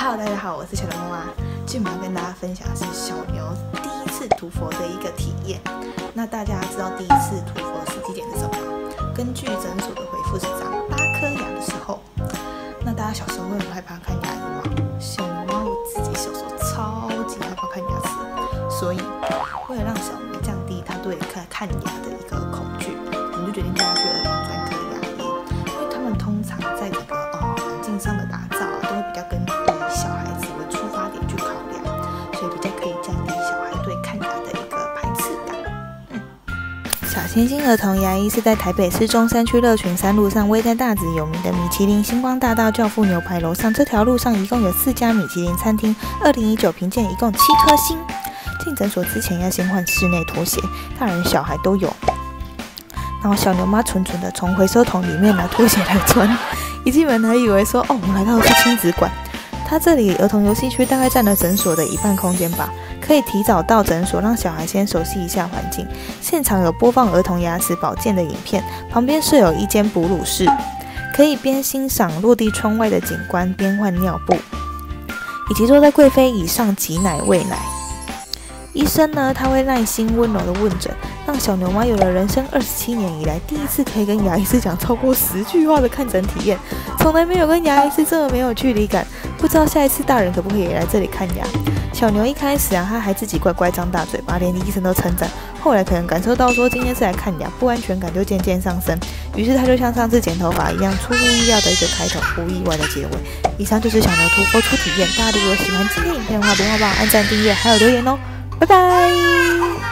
Hello， 大家好，我是小梁妈妈。今天要跟大家分享的是小牛第一次涂佛的一个体验。那大家知道第一次涂佛的时机点是什么吗？根据诊所的回复是长8颗牙的时候。那大家小时候会很害怕看牙医吗？小牛妈我自己小时候超级害怕看牙齿，所以为了让小牛降低他对看牙的一个恐惧，我们就决定带他去儿童专科牙医，因为他们通常在这个环境上的打造都会比较跟小孩子为出发点去考量，所以比较可以降低小孩对看牙的一个排斥感。小星星儿童牙医是在台北市中山区乐群山路上，位在大直有名的米其林星光大道教父牛排楼上。这条路上一共有4家米其林餐厅，2019评鉴一共7颗星。进诊所之前要先换室内拖鞋，大人小孩都有。然后小牛妈蠢蠢的从回收桶里面拿拖鞋来穿，一进门还以为说我们来到的是亲子馆。它这里儿童游戏区大概占了诊所的1半空间吧，可以提早到诊所，让小孩先熟悉一下环境。现场有播放儿童牙齿保健的影片，旁边设有一间哺乳室，可以边欣赏落地窗外的景观，边换尿布，以及坐在贵妃椅上挤奶喂奶。医生呢，他会耐心温柔的问诊，让小牛妈有了人生27年以来第一次可以跟牙医师讲超过10句话的看诊体验，从来没有跟牙医师这么没有距离感。不知道下一次大人可不可以也来这里看牙？小牛一开始他还自己乖乖张大嘴巴，连医生都称赞。后来可能感受到说今天是来看牙，不安全感就渐渐上升，于是他就像上次剪头发一样，出乎意料的一个开头，不意外的结尾。以上就是小牛涂氟初体验。大家如果喜欢今天影片的话，别忘了按赞、订阅还有留言哦，拜拜。